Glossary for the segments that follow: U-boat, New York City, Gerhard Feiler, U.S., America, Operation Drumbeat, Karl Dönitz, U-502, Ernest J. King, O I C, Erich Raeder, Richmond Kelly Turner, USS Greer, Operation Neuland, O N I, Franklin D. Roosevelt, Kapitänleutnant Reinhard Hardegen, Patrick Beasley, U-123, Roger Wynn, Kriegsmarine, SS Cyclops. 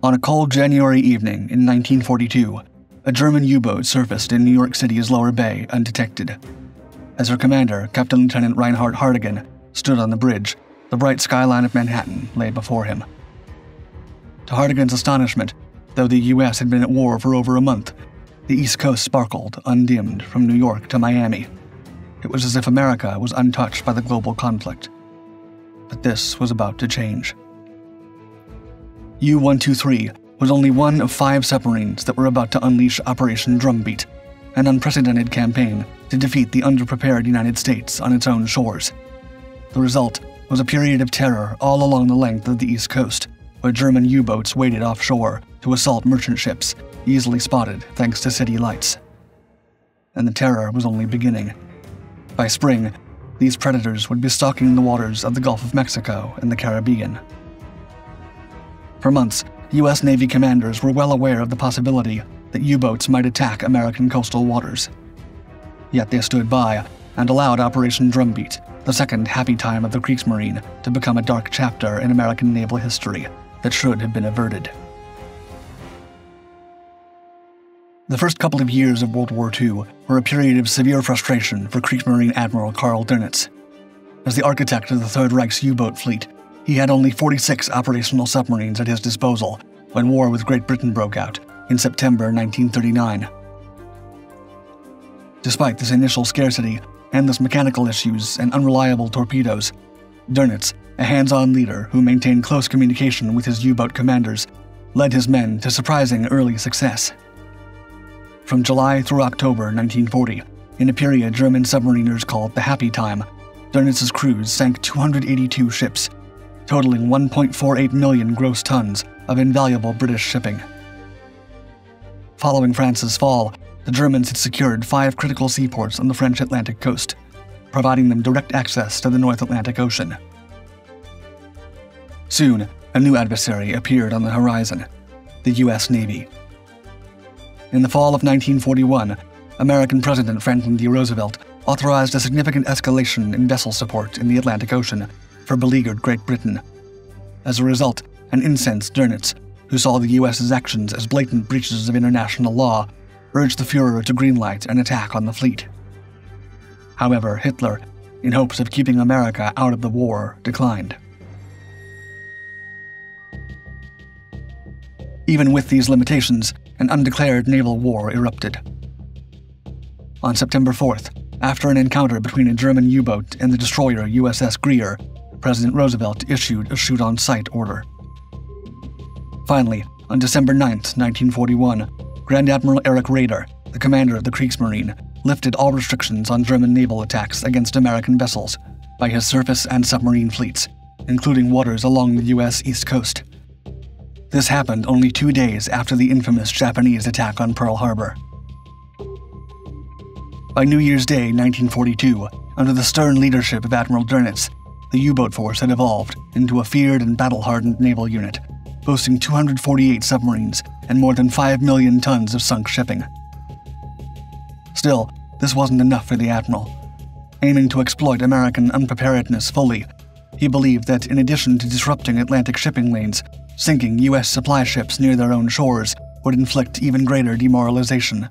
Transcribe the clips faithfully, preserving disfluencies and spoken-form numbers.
On a cold January evening in nineteen forty-two, a German U-boat surfaced in New York City's Lower Bay undetected. As her commander, Captain Lieutenant Reinhard Hardegen, stood on the bridge, the bright skyline of Manhattan lay before him. To Hardegen's astonishment, though the U S had been at war for over a month, the East Coast sparkled, undimmed, from New York to Miami. It was as if America was untouched by the global conflict. But this was about to change. U one two three was only one of five submarines that were about to unleash Operation Drumbeat, an unprecedented campaign to defeat the underprepared United States on its own shores. The result was a period of terror all along the length of the East Coast, where German U-boats waited offshore to assault merchant ships, easily spotted thanks to city lights. And the terror was only beginning. By spring, these predators would be stalking the waters of the Gulf of Mexico and the Caribbean. For months, U S Navy commanders were well aware of the possibility that U-boats might attack American coastal waters. Yet they stood by and allowed Operation Drumbeat, the second happy time of the Kriegsmarine, to become a dark chapter in American naval history that should have been averted. The first couple of years of World War Two were a period of severe frustration for Kriegsmarine Admiral Karl Dönitz. As the architect of the Third Reich's U-boat fleet, he had only forty-six operational submarines at his disposal when war with Great Britain broke out in September nineteen thirty-nine. Despite this initial scarcity, endless mechanical issues, and unreliable torpedoes, Dönitz, a hands-on leader who maintained close communication with his U-boat commanders, led his men to surprising early success. From July through October nineteen forty, in a period German submariners called the Happy Time, Dönitz's crews sank two hundred eighty-two ships, totaling one point four eight million gross tons of invaluable British shipping. Following France's fall, the Germans had secured five critical seaports on the French Atlantic coast, providing them direct access to the North Atlantic Ocean. Soon, a new adversary appeared on the horizon, the U S Navy. In the fall of nineteen forty-one, American President Franklin D. Roosevelt authorized a significant escalation in vessel support in the Atlantic Ocean for beleaguered Great Britain. As a result, an incensed Dönitz, who saw the U S's actions as blatant breaches of international law, urged the Fuhrer to greenlight an attack on the fleet. However, Hitler, in hopes of keeping America out of the war, declined. Even with these limitations, an undeclared naval war erupted. On September fourth, after an encounter between a German U-boat and the destroyer U S S Greer, President Roosevelt issued a shoot-on-sight order. Finally, on December ninth, nineteen forty-one, Grand Admiral Erich Raeder, the commander of the Kriegsmarine, lifted all restrictions on German naval attacks against American vessels by his surface and submarine fleets, including waters along the U S East Coast. This happened only two days after the infamous Japanese attack on Pearl Harbor. By New Year's Day nineteen forty-two, under the stern leadership of Admiral Dönitz, the U-boat force had evolved into a feared and battle-hardened naval unit, boasting two hundred forty-eight submarines and more than five million tons of sunk shipping. Still, this wasn't enough for the Admiral. Aiming to exploit American unpreparedness fully, he believed that in addition to disrupting Atlantic shipping lanes, sinking U S supply ships near their own shores would inflict even greater demoralization.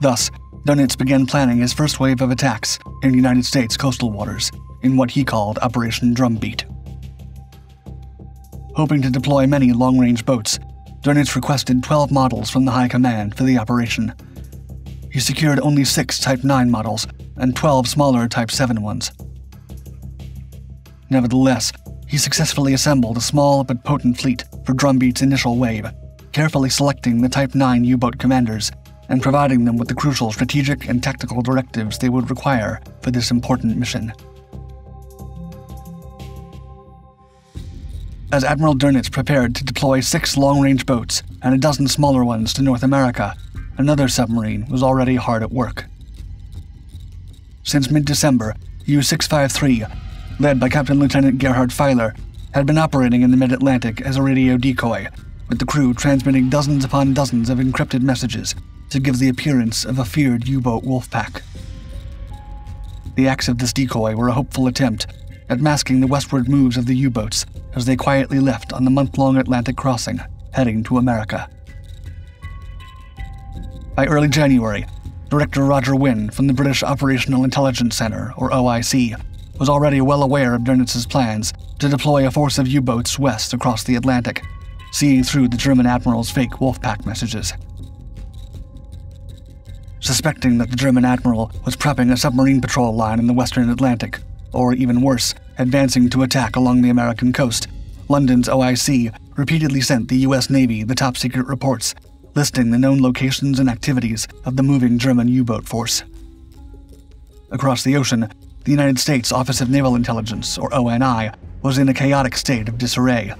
Thus, Dönitz began planning his first wave of attacks in United States coastal waters in what he called Operation Drumbeat. Hoping to deploy many long-range boats, Dönitz requested twelve models from the High Command for the operation. He secured only six Type nine models and twelve smaller Type seven ones. Nevertheless, he successfully assembled a small but potent fleet for Drumbeat's initial wave, carefully selecting the Type nine U-boat commanders and providing them with the crucial strategic and tactical directives they would require for this important mission. As Admiral Dönitz prepared to deploy six long-range boats and a dozen smaller ones to North America, another submarine was already hard at work. Since mid-December, U six fifty-three, led by Captain Lieutenant Gerhard Feiler, had been operating in the mid-Atlantic as a radio decoy, with the crew transmitting dozens upon dozens of encrypted messages to give the appearance of a feared U-boat wolf pack. The acts of this decoy were a hopeful attempt at masking the westward moves of the U-boats as they quietly left on the month-long Atlantic crossing, heading to America. By early January, Director Roger Wynn from the British Operational Intelligence Center, or O I C, was already well aware of Dönitz's plans to deploy a force of U-boats west across the Atlantic, seeing through the German admiral's fake Wolfpack messages. Suspecting that the German admiral was prepping a submarine patrol line in the western Atlantic, or even worse, advancing to attack along the American coast, London's O I C repeatedly sent the U S Navy the top-secret reports listing the known locations and activities of the moving German U-boat force. Across the ocean, the United States Office of Naval Intelligence, or O N I, was in a chaotic state of disarray.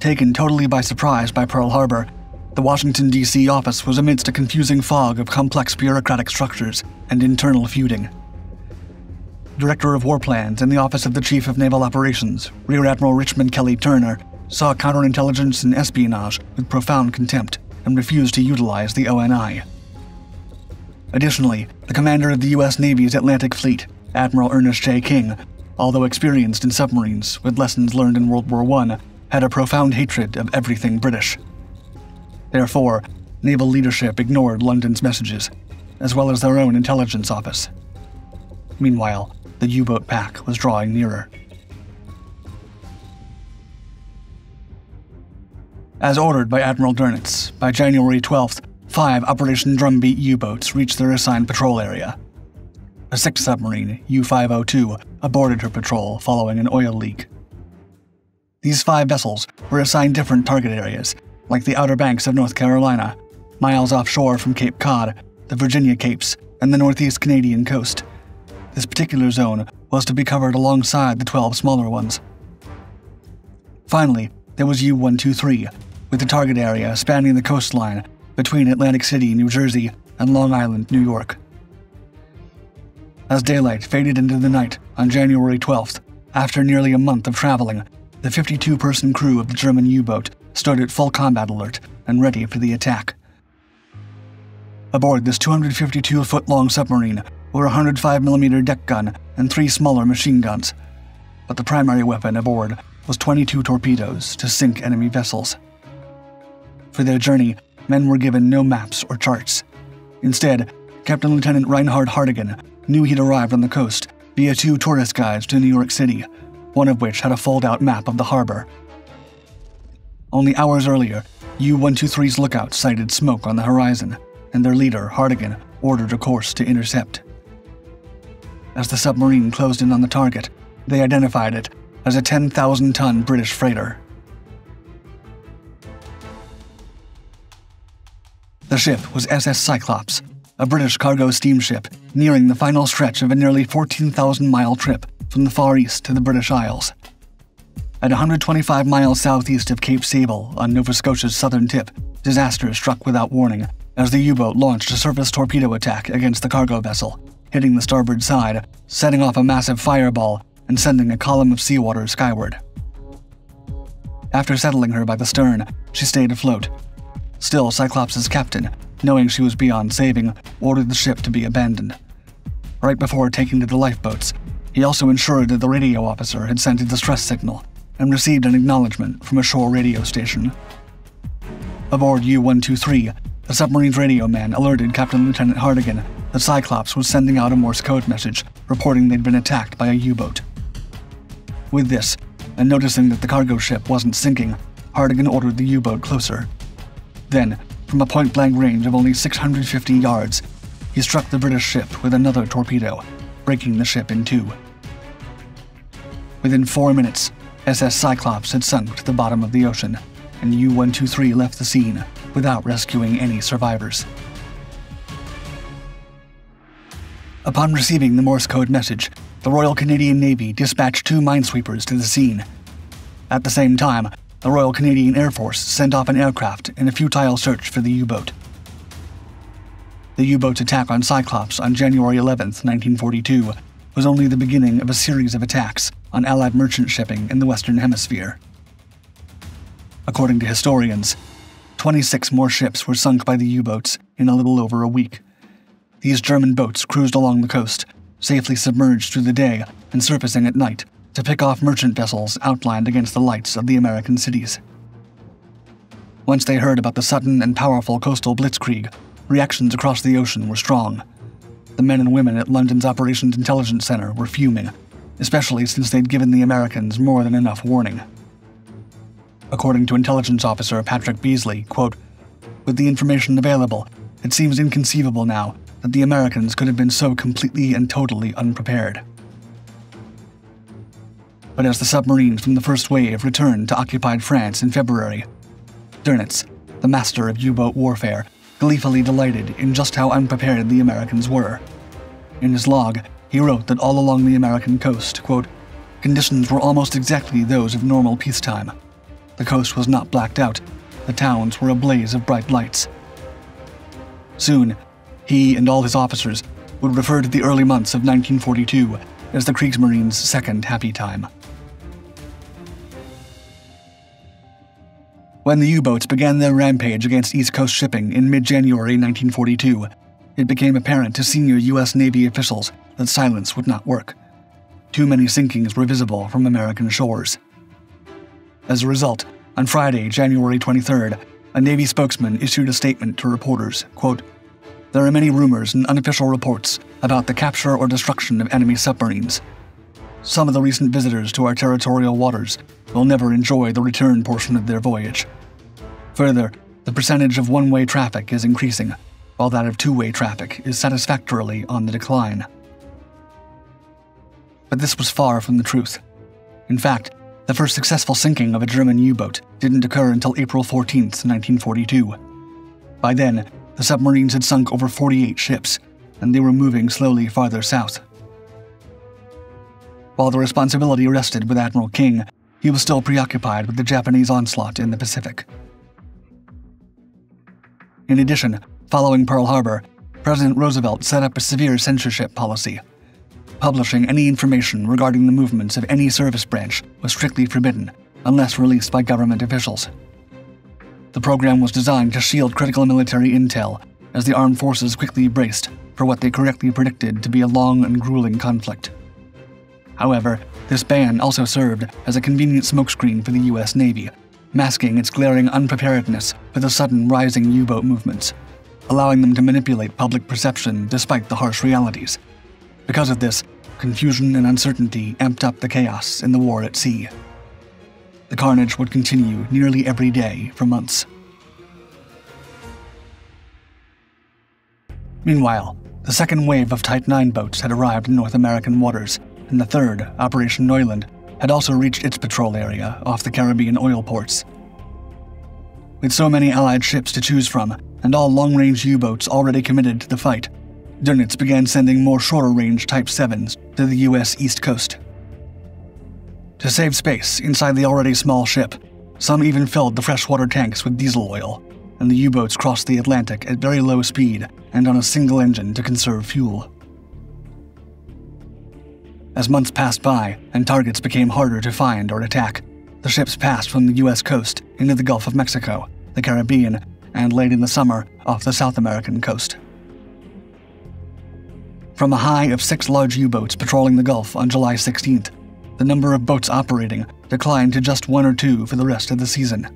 Taken totally by surprise by Pearl Harbor, the Washington, D C office was amidst a confusing fog of complex bureaucratic structures and internal feuding. Director of War Plans in the Office of the Chief of Naval Operations, Rear Admiral Richmond Kelly Turner, saw counterintelligence and espionage with profound contempt and refused to utilize the O N I. Additionally, the commander of the U S Navy's Atlantic Fleet, Admiral Ernest J. King, although experienced in submarines with lessons learned in World War One, had a profound hatred of everything British. Therefore, naval leadership ignored London's messages, as well as their own intelligence office. Meanwhile, the U-boat pack was drawing nearer. As ordered by Admiral Dönitz, by January twelfth, five Operation Drumbeat U-boats reached their assigned patrol area. A sixth submarine, U five oh two, aborted her patrol following an oil leak. These five vessels were assigned different target areas, like the Outer Banks of North Carolina, miles offshore from Cape Cod, the Virginia Capes, and the Northeast Canadian coast. This particular zone was to be covered alongside the twelve smaller ones. Finally, there was U one two three, with the target area spanning the coastline between Atlantic City, New Jersey, and Long Island, New York. As daylight faded into the night on January twelfth, after nearly a month of traveling, the fifty-two person crew of the German U-boat stood at full combat alert and ready for the attack. Aboard this two hundred fifty-two foot long submarine were a one hundred five millimeter deck gun and three smaller machine guns, but the primary weapon aboard was twenty-two torpedoes to sink enemy vessels. For their journey, men were given no maps or charts. Instead, Captain Lieutenant Reinhard Hardegen knew he'd arrived on the coast via two tourist guides to New York City, one of which had a fold-out map of the harbor. Only hours earlier, U one two three's lookout sighted smoke on the horizon, and their leader, Hardegen, ordered a course to intercept. As the submarine closed in on the target, they identified it as a ten thousand ton British freighter. The ship was S S Cyclops, a British cargo steamship nearing the final stretch of a nearly fourteen thousand mile trip from the Far East to the British Isles. At one hundred twenty-five miles southeast of Cape Sable, on Nova Scotia's southern tip, disaster struck without warning as the U-boat launched a surface torpedo attack against the cargo vessel, hitting the starboard side, setting off a massive fireball, and sending a column of seawater skyward. After settling her by the stern, she stayed afloat. Still, Cyclops' captain, knowing she was beyond saving, ordered the ship to be abandoned. Right before taking to the lifeboats, he also ensured that the radio officer had sent a distress signal and received an acknowledgement from a shore radio station. Aboard U one two three, the submarine's radio man alerted Captain Lieutenant Hardegen that Cyclops was sending out a Morse code message reporting they'd been attacked by a U-boat. With this, and noticing that the cargo ship wasn't sinking, Hardegen ordered the U-boat closer. Then, from a point-blank range of only six hundred fifty yards, he struck the British ship with another torpedo, breaking the ship in two. Within four minutes, S S Cyclops had sunk to the bottom of the ocean, and U one two three left the scene without rescuing any survivors. Upon receiving the Morse code message, the Royal Canadian Navy dispatched two minesweepers to the scene. At the same time, the Royal Canadian Air Force sent off an aircraft in a futile search for the U-boat. The U-boat's attack on Cyclops on January eleventh, nineteen forty-two, was only the beginning of a series of attacks on Allied merchant shipping in the Western Hemisphere. According to historians, twenty-six more ships were sunk by the U-boats in a little over a week. These German boats cruised along the coast, safely submerged through the day and surfacing at night, to pick off merchant vessels outlined against the lights of the American cities. Once they heard about the sudden and powerful coastal blitzkrieg, reactions across the ocean were strong. The men and women at London's Operations Intelligence Center were fuming, especially since they'd given the Americans more than enough warning. According to intelligence officer Patrick Beasley, quote, "With the information available, it seems inconceivable now that the Americans could have been so completely and totally unprepared." But as the submarines from the first wave returned to occupied France in February, Dönitz, the master of U-boat warfare, gleefully delighted in just how unprepared the Americans were. In his log, he wrote that all along the American coast, quote, "Conditions were almost exactly those of normal peacetime. The coast was not blacked out. The towns were a blaze of bright lights." Soon, he and all his officers would refer to the early months of nineteen forty-two as the Kriegsmarine's second happy time. When the U-boats began their rampage against East Coast shipping in mid-January nineteen forty-two, it became apparent to senior U S Navy officials that silence would not work. Too many sinkings were visible from American shores. As a result, on Friday, January twenty-third, a Navy spokesman issued a statement to reporters, quote, "There are many rumors and unofficial reports about the capture or destruction of enemy submarines. Some of the recent visitors to our territorial waters will never enjoy the return portion of their voyage. Further, the percentage of one-way traffic is increasing, while that of two-way traffic is satisfactorily on the decline." But this was far from the truth. In fact, the first successful sinking of a German U-boat didn't occur until April fourteenth, nineteen forty-two. By then, the submarines had sunk over forty-eight ships, and they were moving slowly farther south. While the responsibility rested with Admiral King, he was still preoccupied with the Japanese onslaught in the Pacific. In addition, following Pearl Harbor, President Roosevelt set up a severe censorship policy. Publishing any information regarding the movements of any service branch was strictly forbidden, unless released by government officials. The program was designed to shield critical military intel, as the armed forces quickly braced for what they correctly predicted to be a long and grueling conflict. However, this ban also served as a convenient smokescreen for the U S Navy, masking its glaring unpreparedness for the sudden rising U-boat movements, allowing them to manipulate public perception despite the harsh realities. Because of this, confusion and uncertainty amped up the chaos in the war at sea. The carnage would continue nearly every day for months. Meanwhile, the second wave of Type nine boats had arrived in North American waters, and the third, Operation Neuland, had also reached its patrol area off the Caribbean oil ports. With so many Allied ships to choose from, and all long-range U-boats already committed to the fight, Dönitz began sending more shorter-range Type sevens to the U S East Coast. To save space inside the already small ship, some even filled the freshwater tanks with diesel oil, and the U-boats crossed the Atlantic at very low speed and on a single engine to conserve fuel. As months passed by and targets became harder to find or attack, the ships passed from the U S coast into the Gulf of Mexico, the Caribbean, and late in the summer off the South American coast. From a high of six large U-boats patrolling the Gulf on July sixteenth, the number of boats operating declined to just one or two for the rest of the season.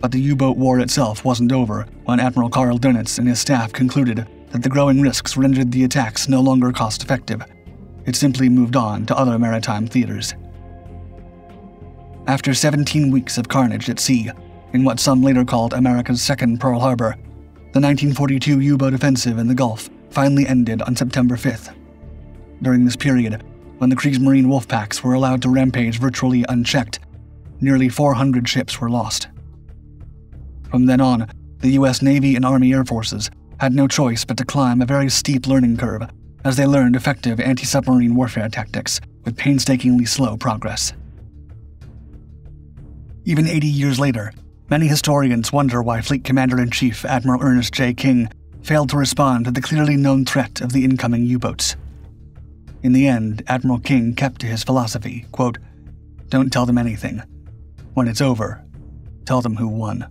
But the U-boat war itself wasn't over when Admiral Karl Dönitz and his staff concluded that the growing risks rendered the attacks no longer cost-effective. It simply moved on to other maritime theaters. After seventeen weeks of carnage at sea, in what some later called America's second Pearl Harbor, the nineteen forty-two U-boat offensive in the Gulf finally ended on September fifth. During this period, when the Kriegsmarine wolfpacks were allowed to rampage virtually unchecked, nearly four hundred ships were lost. From then on, the U S Navy and Army Air Forces had no choice but to climb a very steep learning curve as they learned effective anti-submarine warfare tactics with painstakingly slow progress. Even eighty years later, many historians wonder why Fleet Commander-in-Chief Admiral Ernest J. King failed to respond to the clearly known threat of the incoming U-boats. In the end, Admiral King kept to his philosophy, quote, "Don't tell them anything. When it's over, tell them who won."